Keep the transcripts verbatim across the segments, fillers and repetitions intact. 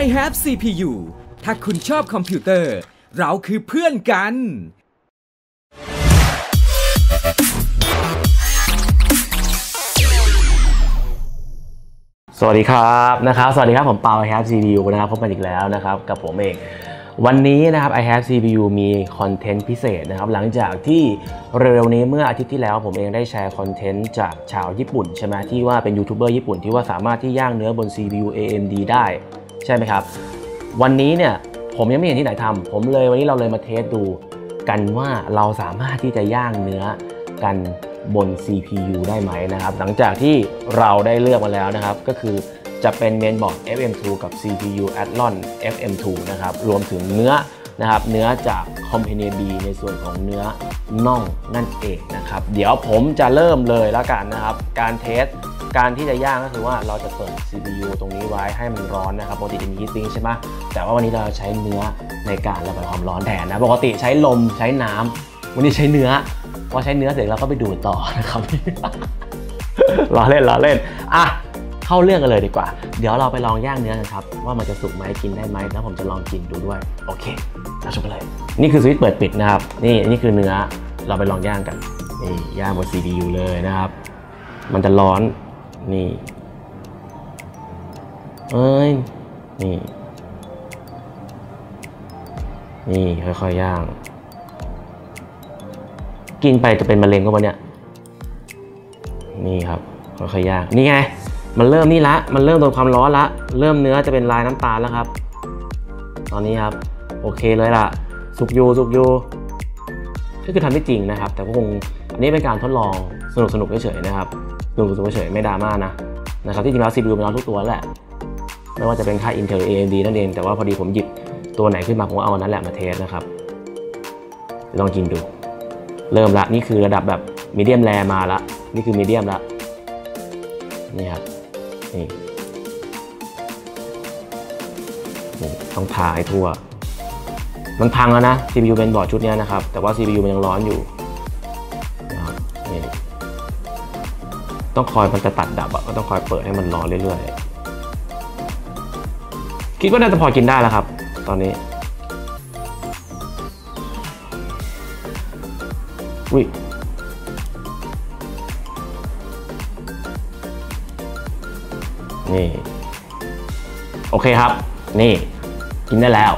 ไอ แฮฟ ซี พี ยู ถ้าคุณชอบคอมพิวเตอร์เราคือเพื่อนกันสวัสดีครับนะครับสวัสดีครับผมเปา ไอ แฮฟ ซี พี ยู นะครับพบกันอีกแล้วนะครับกับผมเองวันนี้นะครับ ไอ แฮฟ ซี พี ยู มีคอนเทนต์พิเศษนะครับหลังจากที่เร็วๆนี้เมื่ออาทิตย์ที่แล้วผมเองได้แชร์คอนเทนต์จากชาวญี่ปุ่นใช่ไหมที่ว่าเป็นยูทูบเบอร์ญี่ปุ่นที่ว่าสามารถที่ย่างเนื้อบน ซี พี ยู เอ เอ็ม ดี ได้ใช่ไหมครับวันนี้เนี่ยผมยังไม่เห็นที่ไหนทำผมเลยวันนี้เราเลยมาเทสดูกันว่าเราสามารถที่จะย่างเนื้อกันบน ซี พี ยู ได้ไหมนะครับหลังจากที่เราได้เลือกมาแล้วนะครับก็คือจะเป็นเมนบอร์ด เอฟ เอ็ม ทู กับ ซี พี ยู Athlon เอฟ เอ็ม ทู นะครับรวมถึงเนื้อนะครับเนื้อจาก Company B ในส่วนของเนื้อน่องนั่นเองนะครับเดี๋ยวผมจะเริ่มเลยแล้วกันนะครับการเทสการที่จะย่างก็คือว่าเราจะเปิด ซี พี ยู ตรงนี้ไว้ให้มันร้อนนะครับปกติจะมีฮีทซิงค์ใช่ไหมแต่ว่าวันนี้เราใช้เนื้อในการระบายความร้อนแทนนะปกติใช้ลมใช้น้ำวันนี้ใช้เนื้อพอใช้เนื้อเสร็จเราก็ไปดูต่อนะครับ ล้อเล่นล้อเล่นอ่ะเข้าเรื่องกันเลยดีกว่าเดี๋ยวเราไปลองย่างเนื้อนะครับว่ามันจะสุกไหมกินได้ไหมแล้วผมจะลองกินดูด้วยโอเคเราชมกันเลยนี่คือสวิตช์เปิดปิดนะครับนี่นี่คือเนื้อเราไปลองย่างกันนี่ย่างบน ซี พี ยู เลยนะครับมันจะร้อนนี่เอ้ยนี่นี่ค่อยๆย่างกินไปจะเป็นมะเร็งก็วันเนี้ยนี่ครับค่อยๆย่างนี่ไงมันเริ่มนี่ละมันเริ่มโดนความร้อนละเริ่มเนื้อจะเป็นลายน้ำตาลแล้วครับตอนนี้ครับโอเคเลยล่ะสุกยูสุกยูก็คือทำได้จริงนะครับแต่ก็คงอันนี้เป็นการทดลองสนุกสนุกเฉยๆนะครับสนุกสนุกเฉยๆไม่ดราม่านะนะครับที่จริงแล้วซีพียูเป็นร้อนทุกตัวแหละไม่ว่าจะเป็นค่าย Intel เอ เอ็ม ดี นั่นเองแต่ว่าพอดีผมหยิบตัวไหนขึ้นมาผมเอาอันนั้นแหละมาเทสนะครับลองกินดูเริ่มละนี่คือระดับแบบมีเดียมแรมาละนี่คือมีเดียมละนี่ครับนี่ต้องทาให้ทั่วมันพังแล้วนะ ซี พี ยู เป็นบอร์ดชุดนี้นะครับแต่ว่า ซี พี ยู มันยังร้อนอยู่นะครับนี่ต้องคอยมันจะตัดดับก็ต้องคอยเปิดให้มันร้อนเรื่อยๆคิดว่าน่าจะพอกินได้แล้วครับตอนนี้อุ้ยนี่โอเคครับนี่กินได้แล้ว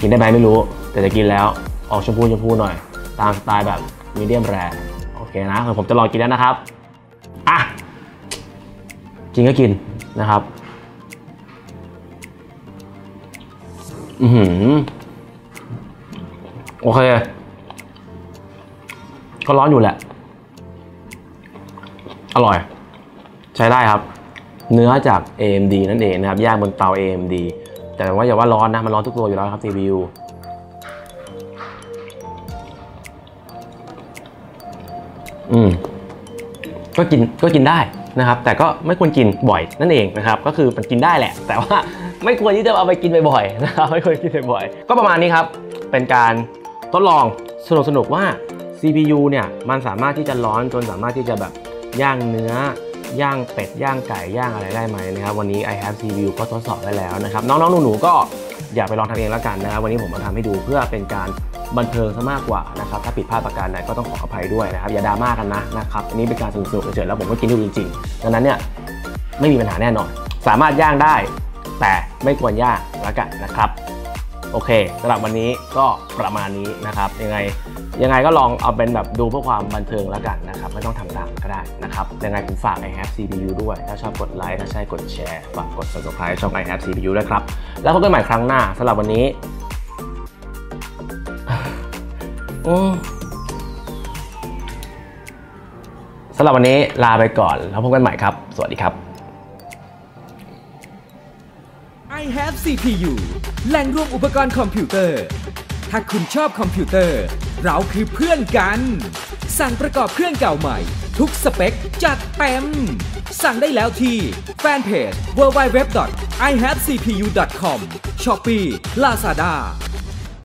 กินได้ไหมไม่รู้แต่จะกินแล้วออกชมพูชมพูหน่อยตามสไตล์แบบมีเดียมแรร์โอเคนะผมจะลองกินแล้วนะครับอ่ะกินก็กินนะครับอือหือโอเคก็ร้อนอยู่แหละอร่อยใช้ได้ครับเนื้อจาก เอ เอ็ม ดี นั่นเองนะครับย่างบนเตา เอ เอ็ม ดี แต่ว่าอย่าว่าร้อนนะมันร้อนทุกตัวอยู่แล้วครับ ซี พี ยู อืมก็กินก็กินได้นะครับแต่ก็ไม่ควรกินบ่อยนั่นเองนะครับก็คือมันกินได้แหละแต่ว่าไม่ควรที่จะเอาไปกินบ่อยๆนะครับไม่ควรกินบ่อยๆก็ประมาณนี้ครับเป็นการทดลองสนุกสนุกว่าซี พี ยู เนี่ยมันสามารถที่จะร้อนจนสามารถที่จะแบบย่างเนื้อย่างเป็ดย่างไก่ย่างอะไรได้ไหมนะครับวันนี้ ไอ แฮฟ ซี พี ยู ก็ทดสอบได้แล้วนะครับน้องๆหนูๆก็อย่าไปลองทำเองแล้วกันนะครับวันนี้ผมมาทำให้ดูเพื่อเป็นการบันเทิงซะมากกว่านะครับถ้าผิดพลาดประการใดก็ต้องขออภัยด้วยนะครับอย่าดราม่ากันนะนะครับอันนี้เป็นการสนุกๆเฉยๆแล้วผมก็กินดูจริงๆดังนั้นเนี่ยไม่มีปัญหาแน่นอนสามารถย่างได้แต่ไม่ควรย่างแล้วกันนะครับโอเคสำหรับวันนี้ก็ประมาณนี้นะครับยังไงยังไงก็ลองเอาเป็นแบบดูเพื่อความบันเทิงแล้วกันนะครับไม่ต้องทำตามก็ได้นะครับยังไงผมฝาก ไอ แฮฟ ซี พี ยู ด้วยถ้าชอบกดไลค์ถ้าใช่กดแชร์ฝากกด ซับสไครบ์ ช่อง ไอ แฮฟ ซี พี ยู ด้วยครับแล้วพบกันใหม่ครั้งหน้าสำหรับวันนี้สำหรับวันนี้ลาไปก่อนแล้วพบกันใหม่ครับสวัสดีครับ ไอ แฮฟ ซี พี ยู แหล่งรวมอุปกรณ์คอมพิวเตอร์ถ้าคุณชอบคอมพิวเตอร์เราคือเพื่อนกันสั่งประกอบเครื่องเก่าใหม่ทุกสเปคจัดเต็มสั่งได้แล้วที่แฟนเพจ ดับเบิลยู ดับเบิลยู ดับเบิลยู ดอท ไอ แฮฟ ซี พี ยู ดอท คอม Shopee Lazada